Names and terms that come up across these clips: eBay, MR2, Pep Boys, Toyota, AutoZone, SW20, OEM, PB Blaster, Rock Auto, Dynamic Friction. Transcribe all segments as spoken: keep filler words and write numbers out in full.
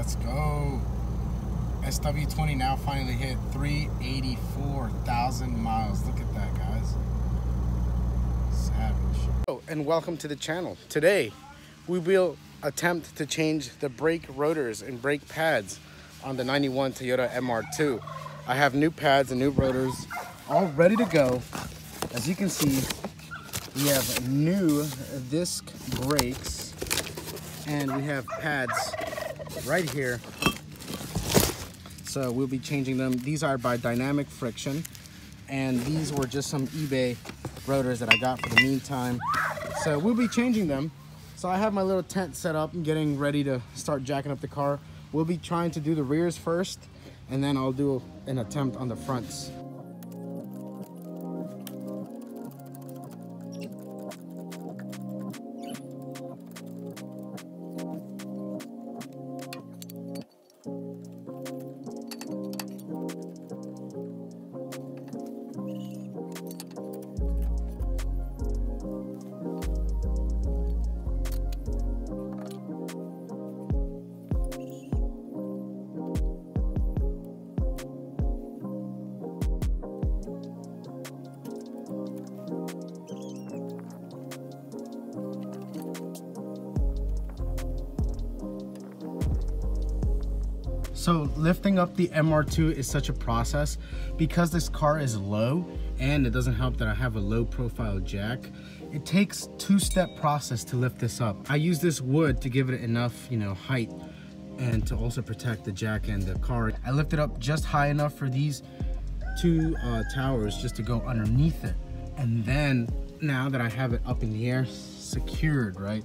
Let's go. S W twenty now finally hit three hundred eighty-four thousand miles. Look at that, guys. Savage. Hello, and welcome to the channel. Today, we will attempt to change the brake rotors and brake pads on the ninety-one Toyota M R two. I have new pads and new rotors all ready to go. As you can see, we have new disc brakes and we have pads right here. So we'll be changing them. These are by Dynamic Friction, and these were just some eBay rotors that I got for the meantime. So we'll be changing them. So I have my little tent set up and getting ready to start jacking up the car. We'll be trying to do the rears first, and then I'll do an attempt on the fronts. So lifting up the M R two is such a process because this car is low, and it doesn't help that I have a low profile jack. It takes two-step process to lift this up. I use this wood to give it enough, you know, height and to also protect the jack and the car. I lift it up just high enough for these two uh, towers just to go underneath it. And then now that I have it up in the air, secured, right?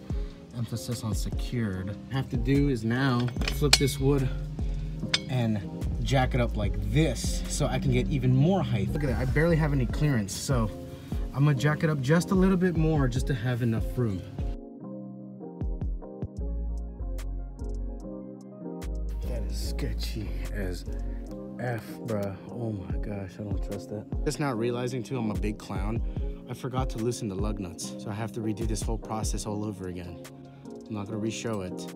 Emphasis on secured. What I have to do is now flip this wood and jack it up like this so I can get even more height. Look at that, I barely have any clearance, so I'm gonna jack it up just a little bit more just to have enough room. That is sketchy as F, bruh. Oh my gosh, I don't trust that. Just now realizing too, I'm a big clown. I forgot to loosen the lug nuts, so I have to redo this whole process all over again. I'm not gonna re-show it.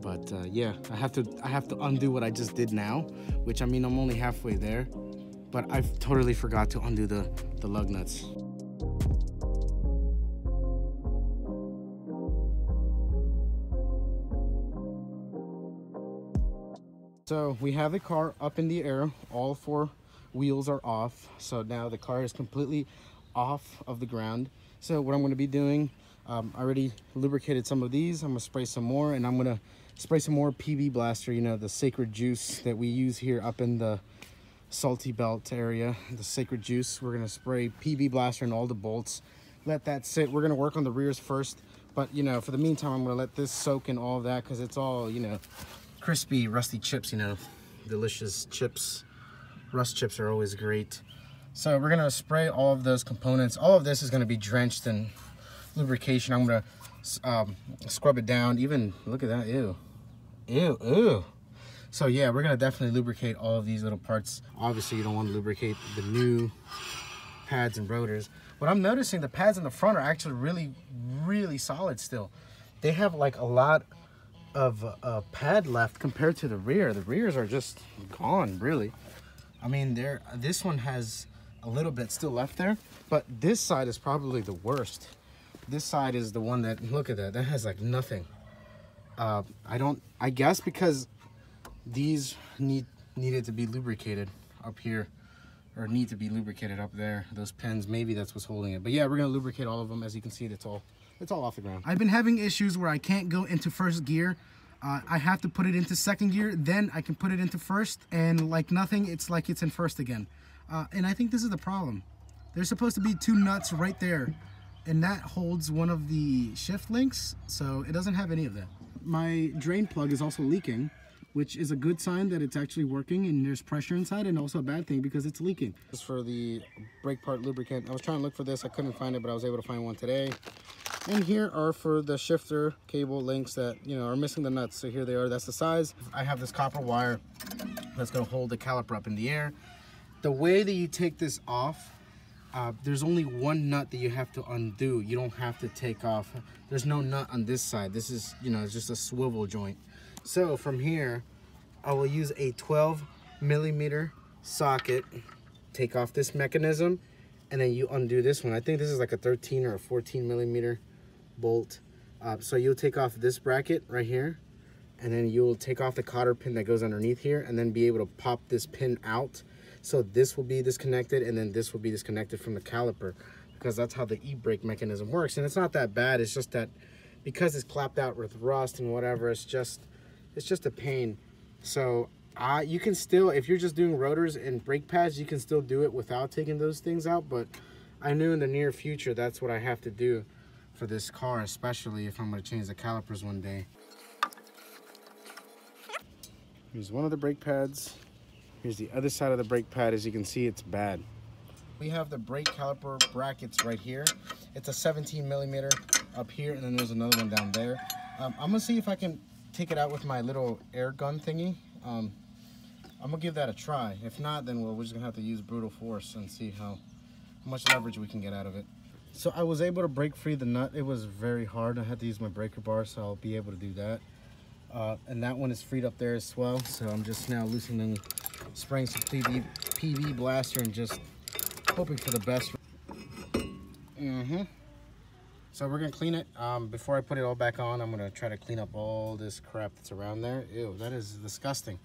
But uh, yeah, I have to I have to undo what I just did now, which I mean, I'm only halfway there, but I've totally forgot to undo the, the lug nuts. So we have the car up in the air, all four wheels are off. So now the car is completely off of the ground. So what I'm gonna be doing, um, I already lubricated some of these, I'm gonna spray some more, and I'm gonna spray some more P B Blaster, you know, the sacred juice that we use here up in the salty belt area, the sacred juice. We're gonna spray P B Blaster in all the bolts, let that sit. We're gonna work on the rears first, but you know, for the meantime, I'm gonna let this soak in all of that because it's all, you know, crispy, rusty chips, you know, delicious chips. Rust chips are always great. So we're gonna spray all of those components. All of this is gonna be drenched in lubrication. I'm gonna um, scrub it down, even, look at that, ew. Ew, ew. So yeah, we're gonna definitely lubricate all of these little parts. Obviously you don't wanna lubricate the new pads and rotors. What I'm noticing, the pads in the front are actually really, really solid still. They have like a lot of uh, pad left compared to the rear. The rears are just gone, really. I mean, there. This one has a little bit still left there, but this side is probably the worst. This side is the one that, look at that, that has like nothing. Uh, I don't, I guess because these need needed to be lubricated up here, or need to be lubricated up there. Those pins, maybe that's what's holding it. But yeah, we're gonna lubricate all of them. As you can see, it's all, it's all off the ground. I've been having issues where I can't go into first gear. Uh, I have to put it into second gear, then I can put it into first, and like nothing, it's like it's in first again. Uh, and I think this is the problem. There's supposed to be two nuts right there, and that holds one of the shift links, so it doesn't have any of that. My drain plug is also leaking, which is a good sign that it's actually working and there's pressure inside, and also a bad thing because it's leaking. As for the brake part lubricant, I was trying to look for this, I couldn't find it, but I was able to find one today. And here are for the shifter cable links that, you know, are missing the nuts. So here they are, that's the size. I have this copper wire that's gonna hold the caliper up in the air. The way that you take this off, Uh, there's only one nut that you have to undo. You don't have to take off. There's no nut on this side. This is, you know, it's just a swivel joint. So from here, I will use a twelve millimeter socket, take off this mechanism, and then you undo this one. I think this is like a thirteen or a fourteen millimeter bolt. Uh, so you'll take off this bracket right here, and then you'll take off the cotter pin that goes underneath here, and then be able to pop this pin out. So this will be disconnected, and then this will be disconnected from the caliper, because that's how the e-brake mechanism works. And it's not that bad. It's just that because it's clapped out with rust and whatever, it's just it's just a pain. So uh, you can still, if you're just doing rotors and brake pads, you can still do it without taking those things out. But I knew in the near future that's what I have to do for this car, especially if I'm going to change the calipers one day. Here's one of the brake pads. Here's the other side of the brake pad. As you can see, it's bad. We have the brake caliper brackets right here. It's a seventeen millimeter up here, and then there's another one down there. Um, I'm gonna see if I can take it out with my little air gun thingy. Um, I'm gonna give that a try. If not, then we'll, we're just gonna have to use brutal force and see how much leverage we can get out of it. So I was able to break free the nut. It was very hard. I had to use my breaker bar, so I'll be able to do that. Uh, and that one is freed up there as well. So I'm just now loosening springs to P B Blaster and just hoping for the best. Mm-hmm. So we're gonna clean it. Um, before I put it all back on, I'm gonna try to clean up all this crap that's around there. Ew, that is disgusting.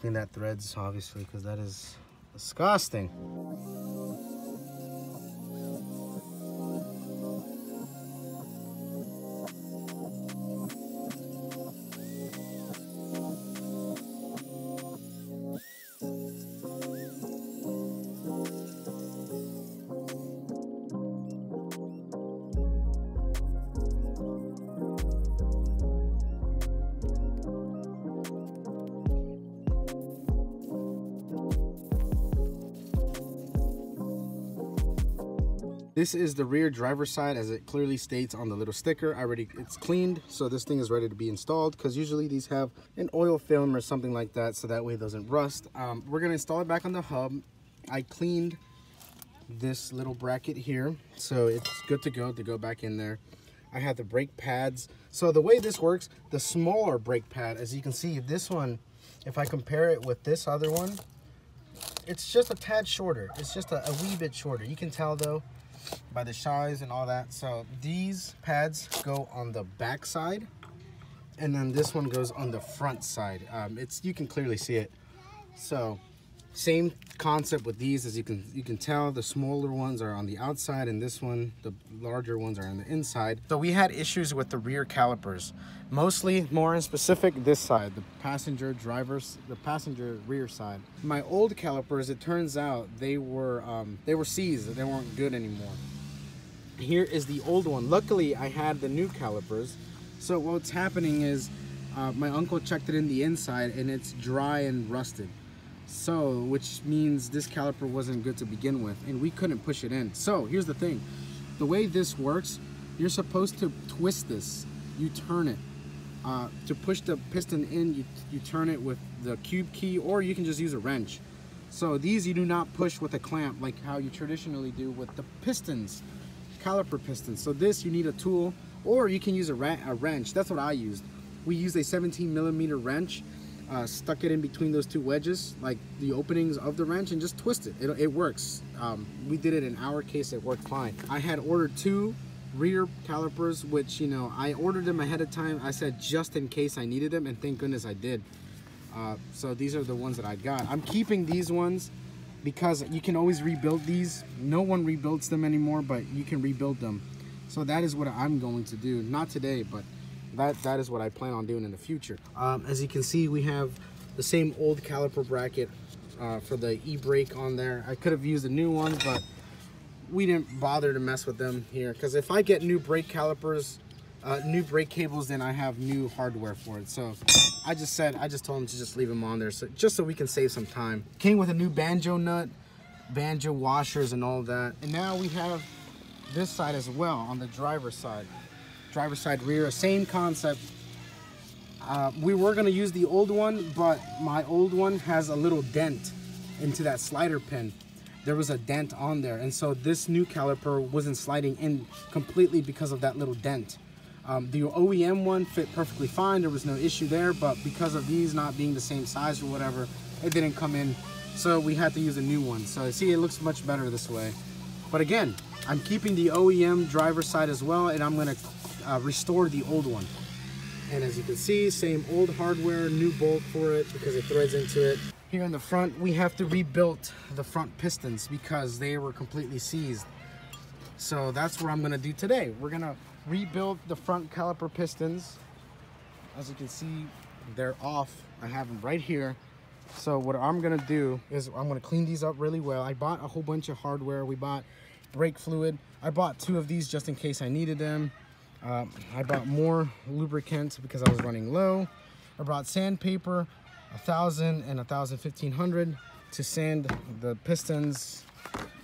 Clean that threads, obviously, because that is disgusting. This is the rear driver's side, as it clearly states on the little sticker. I already, it's cleaned, so this thing is ready to be installed, because usually these have an oil film or something like that, so that way it doesn't rust. Um, we're gonna install it back on the hub. I cleaned this little bracket here, so it's good to go to go back in there. I have the brake pads. So the way this works, the smaller brake pad, as you can see, this one, if I compare it with this other one, it's just a tad shorter. It's just a, a wee bit shorter. You can tell though, by the size and all that. So these pads go on the back side, and then this one goes on the front side. Um, it's, you can clearly see it. So same concept with these. As you can you can tell, the smaller ones are on the outside, and this one, the larger ones, are on the inside. So we had issues with the rear calipers, mostly, more in specific, this side, the passenger drivers, the passenger rear side. My old calipers, it turns out they were um, they were seized. They weren't good anymore. Here is the old one. Luckily, I had the new calipers. So what's happening is uh, my uncle checked it in the inside, and it's dry and rusted. So, which means this caliper wasn't good to begin with, and we couldn't push it in. So here's the thing, the way this works, you're supposed to twist this, you turn it. Uh, to push the piston in, you, you turn it with the cube key, or you can just use a wrench. So these you do not push with a clamp like how you traditionally do with the pistons, caliper pistons. So this, you need a tool, or you can use a, a wrench. That's what I used. We used a seventeen millimeter wrench. Uh, stuck it in between those two wedges, like the openings of the wrench, and just twist it. It, it works. Um, we did it in our case, it worked fine. I had ordered two rear calipers, which, you know, I ordered them ahead of time. I said just in case I needed them, and thank goodness I did. Uh, so these are the ones that I got. I'm keeping these ones because you can always rebuild these. No one rebuilds them anymore, but you can rebuild them. So that is what I'm going to do. Not today, but That, that is what I plan on doing in the future. Um, as you can see, we have the same old caliper bracket uh, for the e-brake on there. I could have used a new one, but we didn't bother to mess with them here, because if I get new brake calipers, uh, new brake cables, then I have new hardware for it. So I just said, I just told them to just leave them on there, so just so we can save some time. Came with a new banjo nut, banjo washers and all that. And now we have this side as well, on the driver's side. Driver's side rear, same concept. Uh, we were gonna use the old one, but my old one has a little dent into that slider pin. There was a dent on there, and so this new caliper wasn't sliding in completely because of that little dent. Um, the O E M one fit perfectly fine, there was no issue there, but because of these not being the same size or whatever, it didn't come in, so we had to use a new one. So see, it looks much better this way. But again, I'm keeping the O E M driver's side as well, and I'm gonna uh, restore the old one. And as you can see, same old hardware, new bolt for it because it threads into it. Here in the front, we have to rebuild the front pistons because they were completely seized. So that's what I'm gonna do today. We're gonna rebuild the front caliper pistons. As you can see, they're off. I have them right here. So what I'm gonna do is I'm gonna clean these up really well. I bought a whole bunch of hardware. We bought brake fluid. I bought two of these just in case I needed them. Um, I bought more lubricant because I was running low. I brought sandpaper, a thousand and a thousand fifteen hundred, to sand the pistons.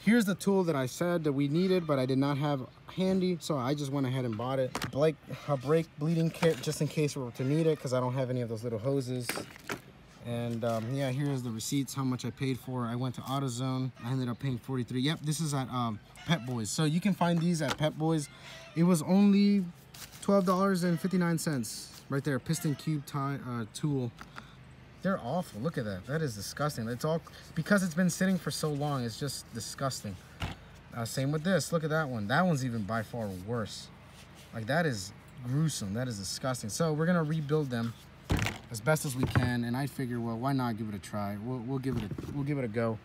Here's the tool that I said that we needed, but I did not have handy, so I just went ahead and bought it. Like a brake bleeding kit just in case we were to need it, because I don't have any of those little hoses. And um, yeah, here's the receipts, how much I paid for. I went to AutoZone. I ended up paying forty-three. Yep, this is at um, Pep Boys. So you can find these at Pep Boys. It was only twelve dollars and fifty-nine cents right there. Piston cube tie, uh, tool. They're awful. Look at that. That is disgusting. It's all because it's been sitting for so long. It's just disgusting. Uh, same with this. Look at that one. That one's even by far worse. Like, that is gruesome. That is disgusting. So we're gonna rebuild them as best as we can, and I figure, well, why not give it a try? We'll, we'll give it a, we'll give it a go.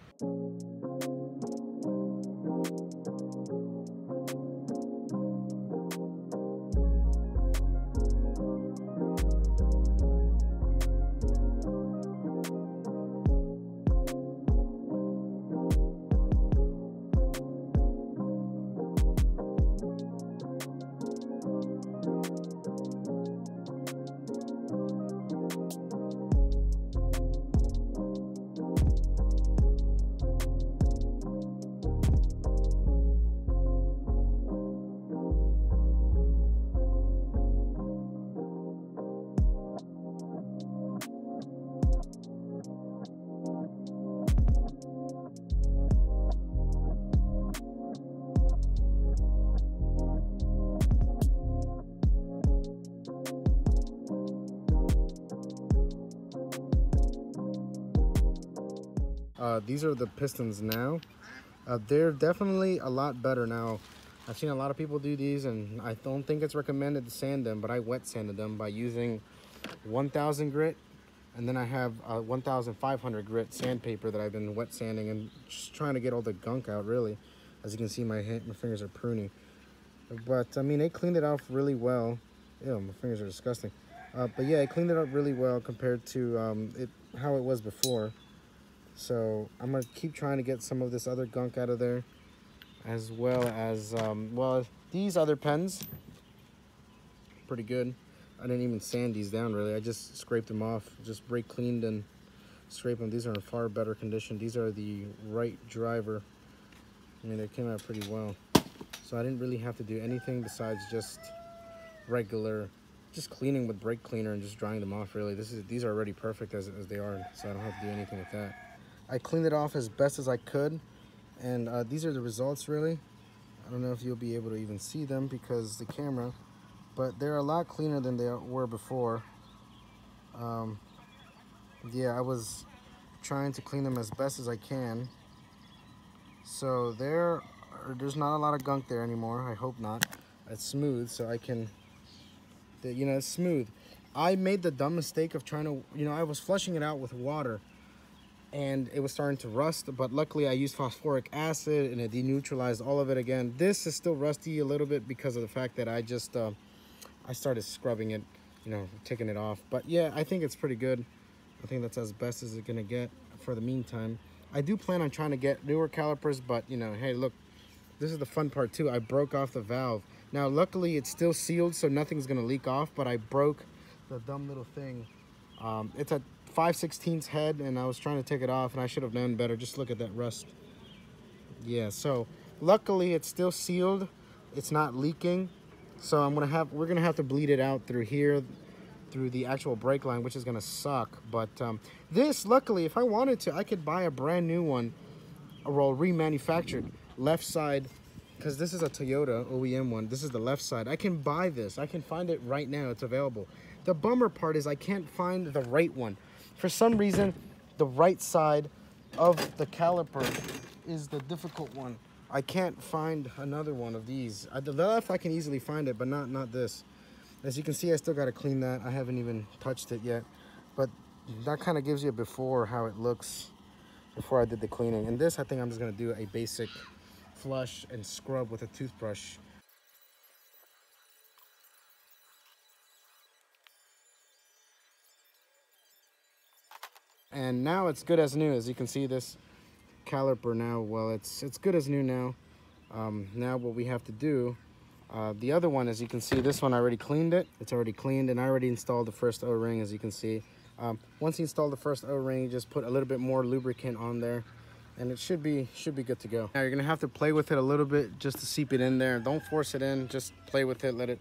Uh, these are the pistons now. Uh, they're definitely a lot better now. I've seen a lot of people do these, and I don't think it's recommended to sand them, but I wet sanded them by using one thousand grit, and then I have uh, one thousand five hundred grit sandpaper that I've been wet sanding and just trying to get all the gunk out, really. As you can see, my, hand, my fingers are pruny. But, I mean, they cleaned it off really well. Ew, my fingers are disgusting. Uh, but, yeah, it cleaned it up really well compared to um, it, how it was before. So I'm gonna keep trying to get some of this other gunk out of there, as well as, um, well, these other pens, pretty good. I didn't even sand these down really. I just scraped them off, just brake cleaned and scraped them. These are in far better condition. These are the right driver. I mean, they came out pretty well. So I didn't really have to do anything besides just regular, just cleaning with brake cleaner and just drying them off really. This is, these are already perfect as, as they are, so I don't have to do anything with that. I cleaned it off as best as I could, and uh, these are the results really. I don't know if you'll be able to even see them because the camera, but they're a lot cleaner than they were before. Um, yeah, I was trying to clean them as best as I can. So there, there's not a lot of gunk there anymore. I hope not. It's smooth, so I can, you know, it's smooth. I made the dumb mistake of trying to, you know, I was flushing it out with water, and it was starting to rust, but luckily I used phosphoric acid and it deneutralized all of it again. This is still rusty a little bit because of the fact that I just, uh, I started scrubbing it, you know, taking it off. But yeah, I think it's pretty good. I think that's as best as it's gonna get for the meantime. I do plan on trying to get newer calipers, but you know, hey, look, this is the fun part too. I broke off the valve. Now, luckily it's still sealed, so nothing's gonna leak off, but I broke the dumb little thing. Um, it's a five sixteenths head, and I was trying to take it off, and I should have known better. Just look at that rust. Yeah, so luckily it's still sealed, it's not leaking, so I'm gonna have we're gonna have to bleed it out through here, through the actual brake line, which is gonna suck. But um, this, luckily, if I wanted to, I could buy a brand new one, or well, remanufactured left side because this is a Toyota O E M one. This is the left side. I can buy this. I can find it right now. It's available. The bummer part is I can't find the right one. For some reason, the right side of the caliper is the difficult one. I can't find another one of these. I, the left, I can easily find it, but not, not this. As you can see, I still got to clean that. I haven't even touched it yet. But that kind of gives you a before how it looks before I did the cleaning. And this, I think I'm just going to do a basic flush and scrub with a toothbrush. And now it's good as new. As you can see, this caliper now, well, it's it's good as new now. Um, now what we have to do, uh, the other one, as you can see, this one I already cleaned it. It's already cleaned, and I already installed the first O-ring, as you can see. Um, once you install the first O-ring, you just put a little bit more lubricant on there, and it should be should be good to go. Now you're gonna have to play with it a little bit just to seep it in there. Don't force it in, just play with it, let it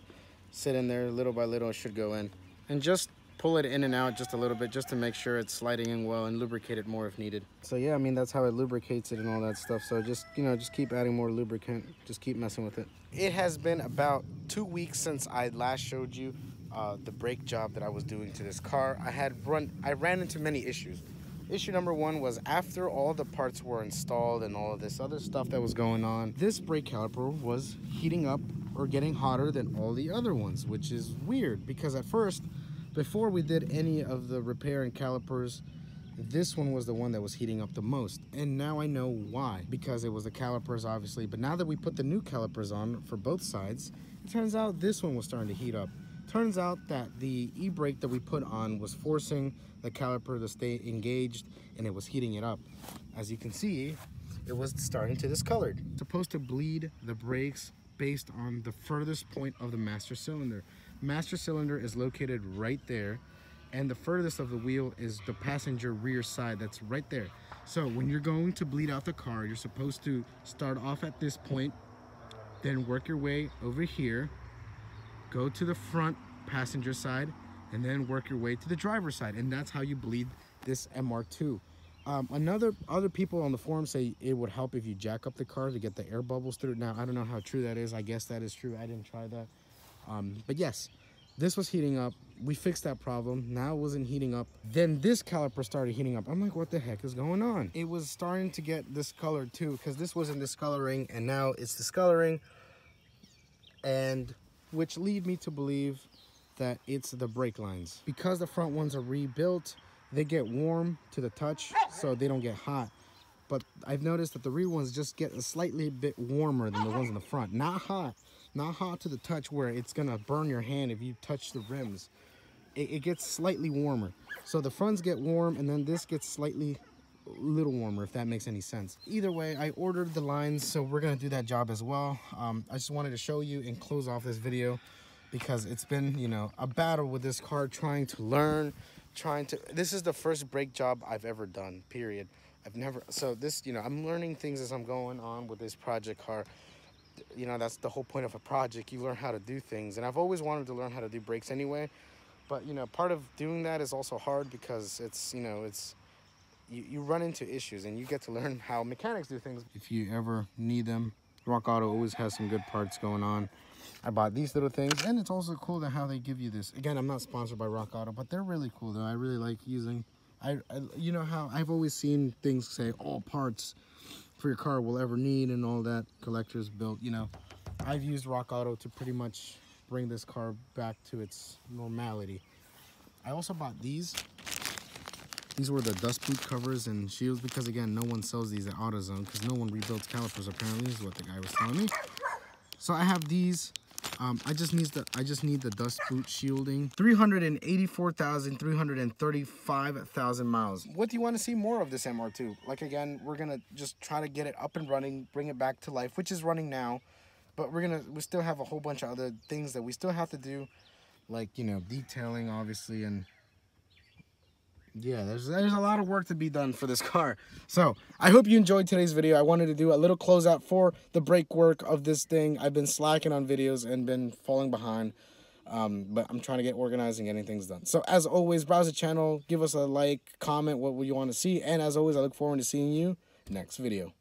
sit in there little by little. It should go in, and just pull it in and out just a little bit, just to make sure it's sliding in well, and lubricate it more if needed. So yeah, I mean, that's how it lubricates it and all that stuff. So just, you know, just keep adding more lubricant, just keep messing with it. It has been about two weeks since I last showed you uh, the brake job that I was doing to this car. I had run, I ran into many issues. Issue number one was, after all the parts were installed and all of this other stuff that was going on, this brake caliper was heating up or getting hotter than all the other ones, which is weird, because at first, before we did any of the repair and calipers, this one was the one that was heating up the most. And now I know why, because it was the calipers, obviously. But now that we put the new calipers on for both sides, it turns out this one was starting to heat up. Turns out that the e-brake that we put on was forcing the caliper to stay engaged, and it was heating it up. As you can see, it was starting to discolor. It's supposed to bleed the brakes based on the furthest point of the master cylinder. Master cylinder is located right there, and the furthest of the wheel is the passenger rear side. That's right there. So when you're going to bleed out the car, you're supposed to start off at this point, then work your way over here, go to the front passenger side, and then work your way to the driver's side. And that's how you bleed this M R two. Um, another other people on the forum say it would help if you jack up the car to get the air bubbles through. Now, I don't know how true that is. I guess that is true. I didn't try that. Um, but yes, this was heating up. We fixed that problem. Now it wasn't heating up. Then this caliper started heating up. I'm like, what the heck is going on? It was starting to get discolored too, because this wasn't discoloring, and now it's discoloring. And which lead me to believe that it's the brake lines. Because the front ones are rebuilt, they get warm to the touch, so they don't get hot. But I've noticed that the rear ones just get a slightly bit warmer than the ones in the front. Not hot. Not hot to the touch where it's going to burn your hand if you touch the rims. It, it gets slightly warmer. So the fronts get warm, and then this gets slightly little warmer, if that makes any sense. Either way, I ordered the lines, so we're going to do that job as well. Um, I just wanted to show you and close off this video, because it's been, you know, a battle with this car, trying to learn, trying to... This is the first brake job I've ever done, period. I've never... So this, you know, I'm learning things as I'm going on with this project car. You know, that's the whole point of a project. You learn how to do things, and I've always wanted to learn how to do brakes anyway. But you know, part of doing that is also hard, because it's, you know, it's you, you run into issues, and you get to learn how mechanics do things. If you ever need them, Rock Auto always has some good parts going on. I bought these little things, and it's also cool that how they give you this. Again, I'm not sponsored by Rock Auto, but they're really cool though. I really like using. I, I you know how I've always seen things say all parts for your car will ever need and all that, collector's built, you know. I've used Rock Auto to pretty much bring this car back to its normality. I also bought these. These were the dust boot covers and shields, because again, no one sells these at AutoZone, because no one rebuilds calipers apparently, is what the guy was telling me. So I have these. Um, I just need the I just need the dust boot shielding. three hundred eighty-four thousand, three hundred thirty-five thousand miles. What do you want to see more of this M R two? Like again, we're gonna just try to get it up and running, bring it back to life, which is running now. But we're gonna we still have a whole bunch of other things that we still have to do, like, you know, detailing obviously, and yeah, there's there's a lot of work to be done for this car. So I hope you enjoyed today's video. I wanted to do a little closeout for the brake work of this thing. I've been slacking on videos and been falling behind, um, but I'm trying to get organized and getting things done. So as always, browse the channel, give us a like, comment what you want to see, and as always, I look forward to seeing you next video.